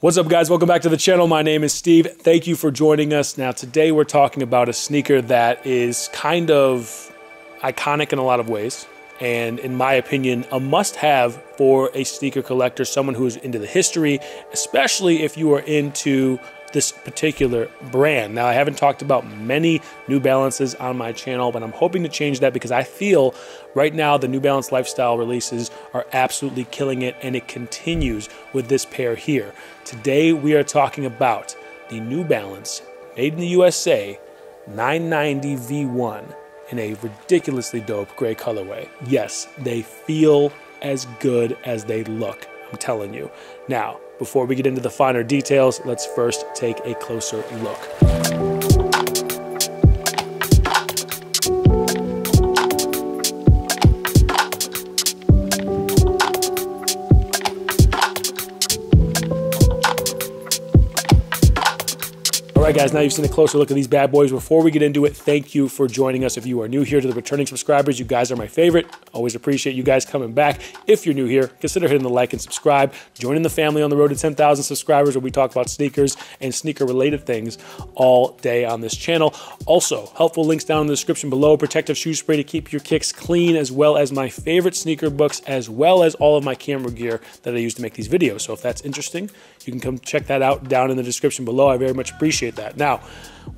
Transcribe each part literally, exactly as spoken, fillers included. What's up, guys? Welcome back to the channel. My name is Steve. Thank you for joining us. Now today we're talking about a sneaker that is kind of iconic in a lot of ways, and in my opinion, a must-have for a sneaker collector, someone who's into the history, especially if you are into this particular brand. Now, I haven't talked about many New Balances on my channel, but I'm hoping to change that because I feel right now the New Balance lifestyle releases are absolutely killing it, and it continues with this pair here. Today, we are talking about the New Balance made in the U S A nine ninety V one in a ridiculously dope gray colorway. Yes, they feel as good as they look, I'm telling you. Now, before we get into the finer details, let's first take a closer look. All right, guys, now you've seen a closer look at these bad boys. Before we get into it, thank you for joining us. If you are new here, to the returning subscribers, you guys are my favorite. Always appreciate you guys coming back. If you're new here, consider hitting the like and subscribe. Joining the family on the road to ten thousand subscribers, where we talk about sneakers and sneaker-related things all day on this channel. Also, helpful links down in the description below, protective shoe spray to keep your kicks clean, as well as my favorite sneaker books, as well as all of my camera gear that I use to make these videos. So if that's interesting, you can come check that out down in the description below. I very much appreciate it. That. Now,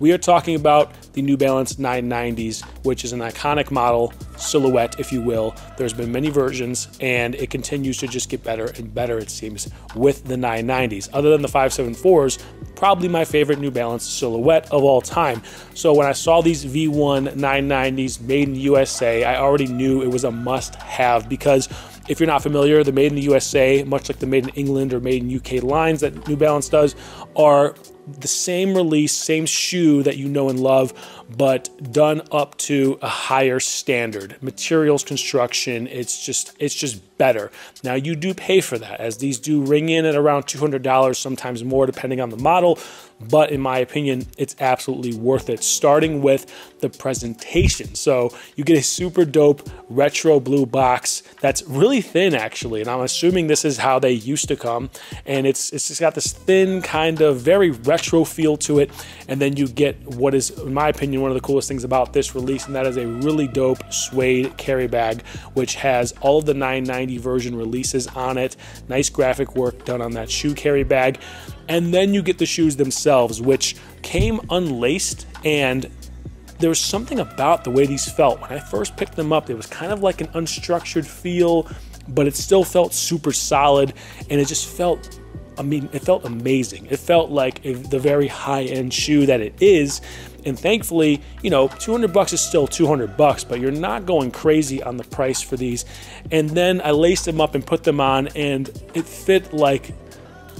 we are talking about the New Balance nine ninety s, which is an iconic model, silhouette, if you will. There's been many versions, and it continues to just get better and better, it seems, with the nine ninety s. Other than the five seventy-fours, probably my favorite New Balance silhouette of all time. So when I saw these V one nine ninety s made in the U S A, I already knew it was a must-have, because if you're not familiar, the made in the U S A, much like the made in England or made in U K lines that New Balance does, are the same release, same shoe that you know and love, but done up to a higher standard. Materials, construction, it's just it's just better. Now, you do pay for that, as these do ring in at around two hundred dollars, sometimes more depending on the model, but in my opinion, it's absolutely worth it, starting with the presentation. So you get a super dope retro blue box that's really thin, actually, and I'm assuming this is how they used to come, and it's, it's just got this thin kind of very retro feel to it, and then you get what is, in my opinion, one of the coolest things about this release, and that is a really dope suede carry bag, which has all of the nine ninety version releases on it. Nice graphic work done on that shoe carry bag. And then you get the shoes themselves, which came unlaced, and there was something about the way these felt. When I first picked them up, it was kind of like an unstructured feel, but it still felt super solid, and it just felt, I mean, it felt amazing. It felt like a, the very high-end shoe that it is. And thankfully, you know, two hundred bucks is still two hundred bucks, but you're not going crazy on the price for these. And then I laced them up and put them on, and it fit like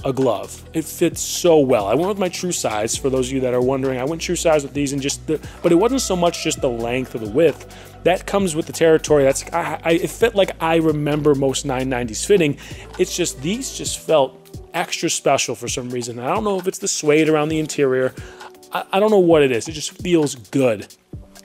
a glove. It fits so well. I went with my true size, for those of you that are wondering. I went true size with these, and just the, but it wasn't so much just the length or the width. That comes with the territory. That's I, I, it fit like I remember most nine ninety s fitting. It's just, these just felt extra special for some reason. I don't know if it's the suede around the interior. I, I don't know what it is. It just feels good.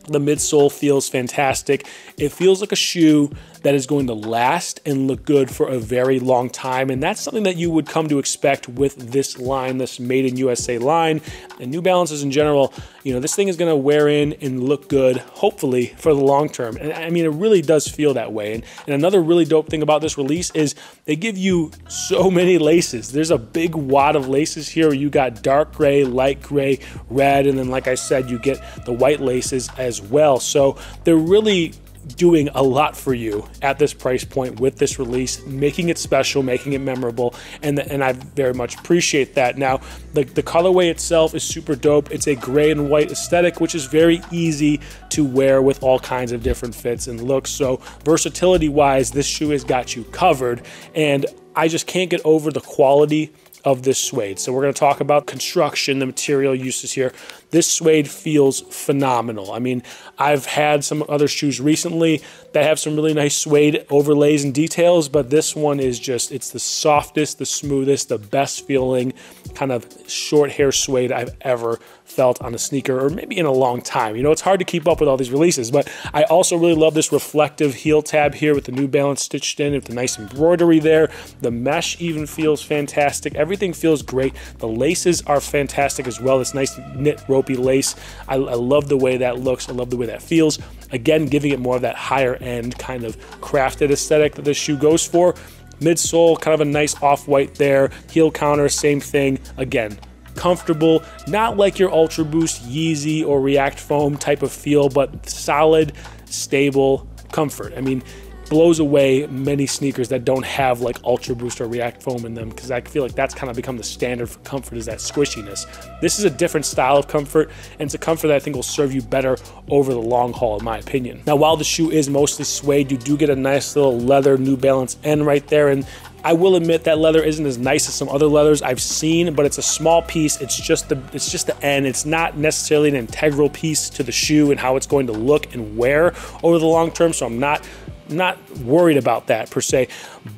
The midsole feels fantastic. It feels like a shoe that is going to last and look good for a very long time. And that's something that you would come to expect with this line, this made in U S A line, and New Balances in general. You know, this thing is gonna wear in and look good, hopefully, for the long term. And I mean, it really does feel that way. And, and another really dope thing about this release is they give you so many laces. There's a big wad of laces here. You got dark gray, light gray, red, and then like I said, you get the white laces as well. So they're really doing a lot for you at this price point with this release, making it special, making it memorable, and the, and I very much appreciate that. Now, the, the colorway itself is super dope. It's a gray and white aesthetic, which is very easy to wear with all kinds of different fits and looks. So versatility-wise, this shoe has got you covered, and I just can't get over the quality of this suede. So we're gonna talk about construction, the material uses here. This suede feels phenomenal. I mean, I've had some other shoes recently that have some really nice suede overlays and details, but this one is just, it's the softest, the smoothest, the best feeling kind of short hair suede I've ever felt on a sneaker, or maybe in a long time. You know, it's hard to keep up with all these releases, but I also really love this reflective heel tab here with the New Balance stitched in, with the nice embroidery there. The mesh even feels fantastic. Everything feels great. The laces are fantastic as well. This nice knit ropey lace. I, I love the way that looks. I love the way that feels. Again, giving it more of that higher end kind of crafted aesthetic that this shoe goes for. Midsole, kind of a nice off-white there. Heel counter, same thing. Again, comfortable, not like your Ultra Boost, Yeezy, or React Foam type of feel, but solid, stable comfort. I mean, blows away many sneakers that don't have like Ultra Boost or React Foam in them, because I feel like that's kind of become the standard for comfort, is that squishiness. This is a different style of comfort, and it's a comfort that I think will serve you better over the long haul, in my opinion. Now, while the shoe is mostly suede, you do get a nice little leather New Balance end right there, and I will admit that leather isn't as nice as some other leathers I've seen, but it's a small piece. It's just the it's just the end. It's not necessarily an integral piece to the shoe and how it's going to look and wear over the long term, so I'm not not worried about that per se,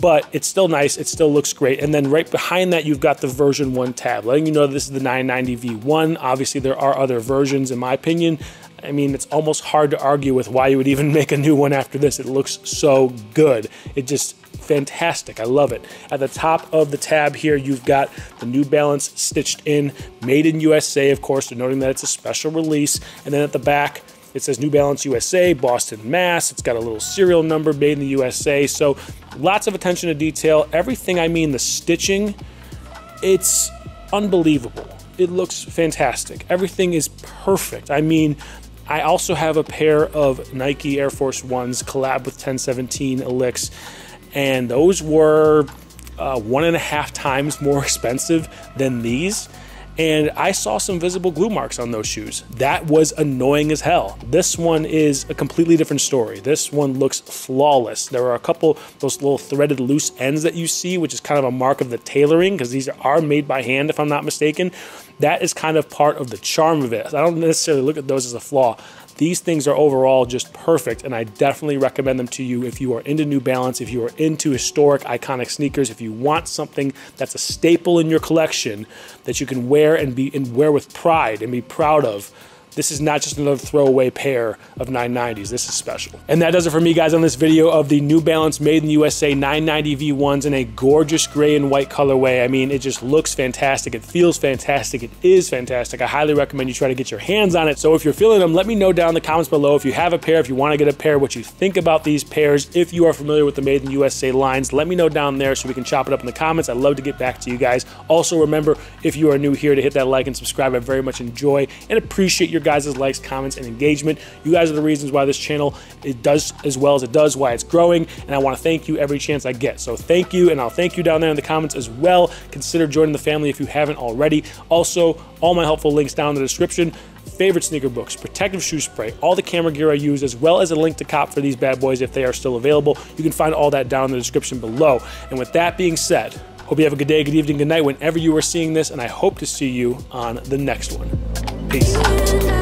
but it's still nice. It still looks great. And then right behind that, you've got the version one tab, letting you know that this is the nine ninety V one. Obviously, there are other versions, in my opinion. I mean, it's almost hard to argue with why you would even make a new one after this. It looks so good. It just fantastic. I love it. At the top of the tab here, you've got the New Balance stitched in, made in U S A, of course, denoting that it's a special release. And then at the back, it says New Balance U S A, Boston, Mass. It's got a little serial number, made in the U S A. So lots of attention to detail. Everything, I mean, the stitching, it's unbelievable. It looks fantastic. Everything is perfect. I mean, I also have a pair of Nike Air Force Ones collab with ten seventeen Elix, and those were uh, one and a half times more expensive than these. And I saw some visible glue marks on those shoes. That was annoying as hell. This one is a completely different story. This one looks flawless. There are a couple those little threaded loose ends that you see, which is kind of a mark of the tailoring, because these are made by hand, if I'm not mistaken. That is kind of part of the charm of it. I don't necessarily look at those as a flaw. These things are overall just perfect, and I definitely recommend them to you if you are into New Balance, if you are into historic, iconic sneakers, if you want something that's a staple in your collection that you can wear and be and wear with pride and be proud of. This is not just another throwaway pair of nine nineties. This is special. And that does it for me, guys, on this video of the New Balance Made in the U S A nine ninety V ones in a gorgeous gray and white colorway. I mean, it just looks fantastic. It feels fantastic. It is fantastic. I highly recommend you try to get your hands on it. So if you're feeling them, let me know down in the comments below if you have a pair, if you want to get a pair, what you think about these pairs. If you are familiar with the Made in the U S A lines, let me know down there so we can chop it up in the comments. I'd love to get back to you guys. Also, remember, if you are new here, to hit that like and subscribe. I very much enjoy and appreciate your guys' likes, comments, and engagement. You guys are the reasons why this channel it does as well as it does, why it's growing, and I want to thank you every chance I get. So thank you, and I'll thank you down there in the comments as well. Consider joining the family if you haven't already. Also, all my helpful links down in the description. Favorite sneaker books, protective shoe spray, all the camera gear I use, as well as a link to cop for these bad boys if they are still available. You can find all that down in the description below. And with that being said, hope you have a good day, good evening, good night whenever you are seeing this, and I hope to see you on the next one. Peace.